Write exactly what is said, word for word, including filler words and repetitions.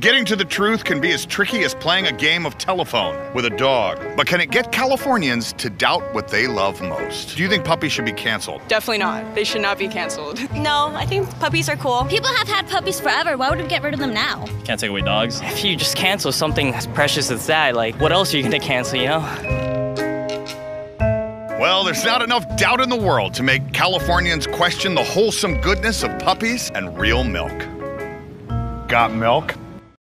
Getting to the truth can be as tricky as playing a game of telephone with a dog. But can it get Californians to doubt what they love most? Do you think puppies should be canceled? Definitely not. They should not be canceled. No, I think puppies are cool. People have had puppies forever. Why would we get rid of them now? You can't take away dogs. If you just cancel something as precious as that, like, what else are you going to cancel, you know? Well, there's not enough doubt in the world to make Californians question the wholesome goodness of puppies and real milk. Got milk?